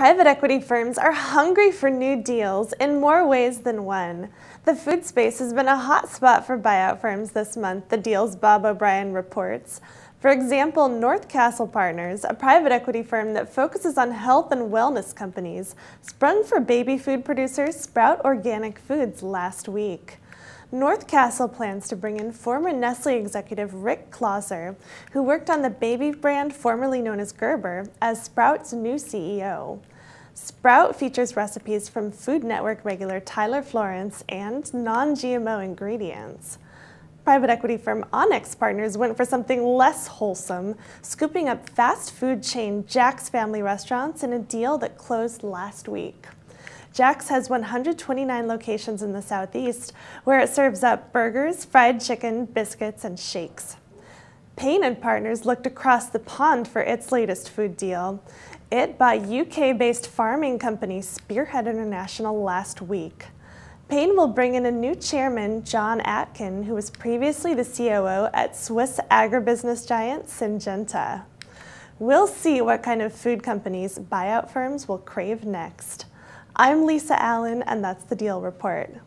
Private equity firms are hungry for new deals in more ways than one. The food space has been a hot spot for buyout firms this month, the deals Bob O'Brien reports. For example, North Castle Partners, a private equity firm that focuses on health and wellness companies, sprung for baby food producer Sprout Organic Foods last week. North Castle plans to bring in former Nestle executive Rick Klauser, who worked on the baby brand formerly known as Gerber, as Sprout's new CEO. Sprout features recipes from Food Network regular Tyler Florence and non-GMO ingredients. Private equity firm Onex Partners went for something less wholesome, scooping up fast food chain Jack's Family Restaurants in a deal that closed last week. Jack's has 129 locations in the Southeast, where it serves up burgers, fried chicken, biscuits, and shakes. Paine & Partners looked across the pond for its latest food deal. It bought UK-based farming company Spearhead International last week. Paine will bring in a new chairman, John Atkin, who was previously the COO at Swiss agribusiness giant Syngenta. We'll see what kind of food companies buyout firms will crave next. I'm Lisa Allen, and that's The Deal Report.